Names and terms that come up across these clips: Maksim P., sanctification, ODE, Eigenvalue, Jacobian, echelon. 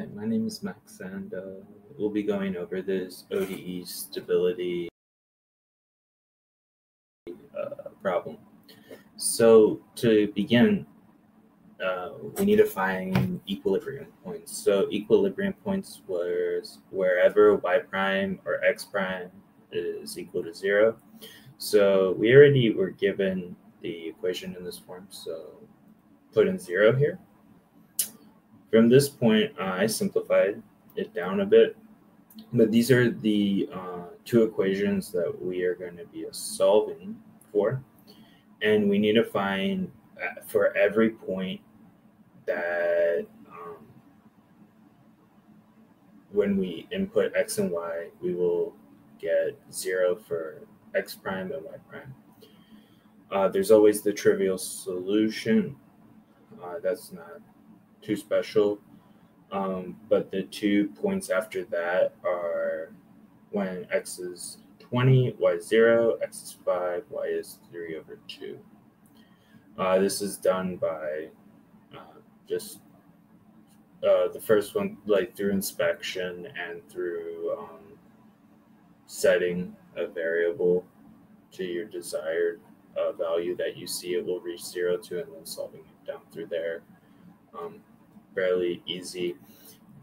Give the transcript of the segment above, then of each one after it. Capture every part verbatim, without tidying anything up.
Hi, my name is Max, and uh, we'll be going over this O D E stability uh, problem. So to begin, uh, we need to find equilibrium points. So equilibrium points was wherever y prime or x prime is equal to zero. So we already were given the equation in this form, so put in zero here. From this point, uh, I simplified it down a bit, but these are the uh, two equations that we are going to be solving for, and we need to find for every point that um, when we input x and y, we will get zero for x prime and y prime. Uh, there's always the trivial solution. Uh, that's not too special, um, but the two points after that are when x is twenty, y is zero, x is five, y is three over two. Uh, this is done by uh, just uh, the first one, like through inspection and through um, setting a variable to your desired uh, value that you see it will reach zero to, and then solving it down through there. Um, fairly easy.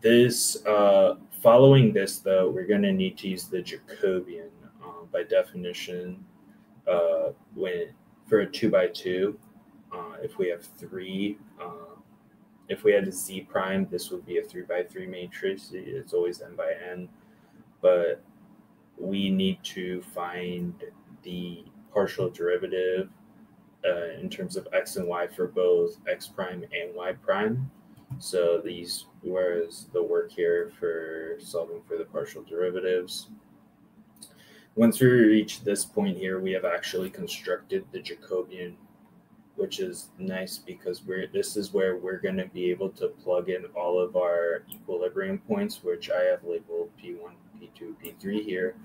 This uh, following this, though, we're going to need to use the Jacobian. Um, by definition, uh, when for a two by two, uh, if we have three, uh, if we had a z prime, this would be a three by three matrix. It's always n by n, but we need to find the partial derivative uh, in terms of x and y for both x prime and y prime. So these was the work here for solving for the partial derivatives. Once we reach this point here, we have actually constructed the Jacobian, which is nice because we're this is where we're going to be able to plug in all of our equilibrium points, which I have labeled P one, P two, P three here.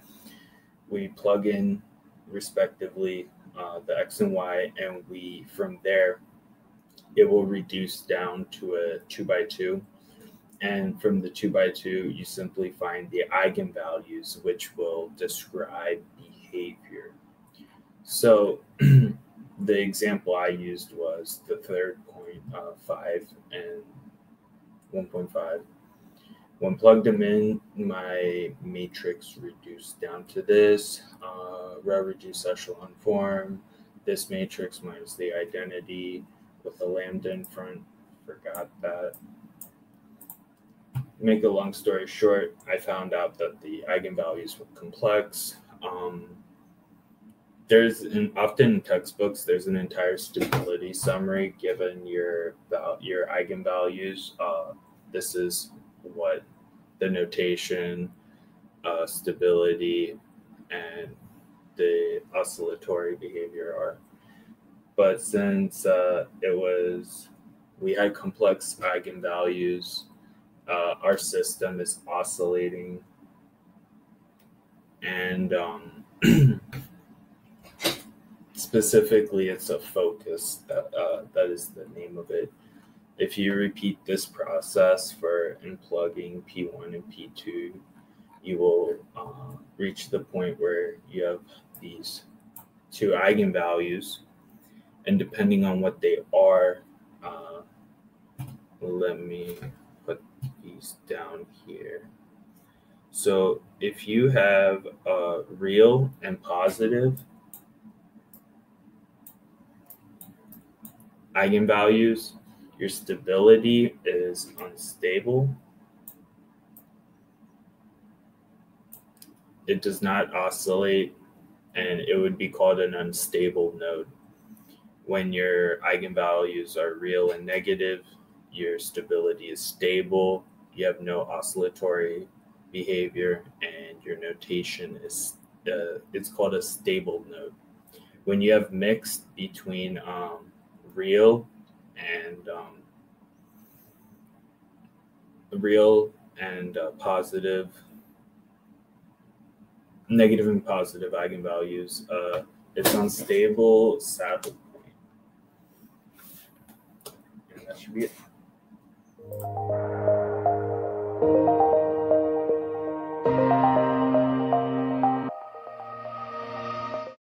We plug in respectively uh, the x and y, and we from there it will reduce down to a two by two, and from the two by two you simply find the eigenvalues, which will describe behavior. So the example I used was the third point, uh, five and one point five. When plugged them in, my matrix reduced down to this uh, row reduced echelon form, this matrix minus the identity with the lambda in front. Forgot that. Make a long story short, I found out that the eigenvalues were complex. Um, there's an, often in textbooks, there's an entire stability summary given your, your eigenvalues. Uh, this is what the notation, uh, stability, and the oscillatory behavior are. But since uh, it was, we had complex eigenvalues, uh, our system is oscillating, and um, specifically it's a focus, that, uh, that is the name of it. If you repeat this process for unplugging P one and P two, you will uh, reach the point where you have these two eigenvalues. And depending on what they are, uh, let me put these down here. So if you have uh, real and positive eigenvalues, your stability is unstable. It does not oscillate, and it would be called an unstable node. When your eigenvalues are real and negative, your stability is stable, you have no oscillatory behavior, and your notation is, uh, it's called a stable node. When you have mixed between um, real and um, real and uh, positive, negative and positive eigenvalues, uh, it's unstable, saddle. That should be it.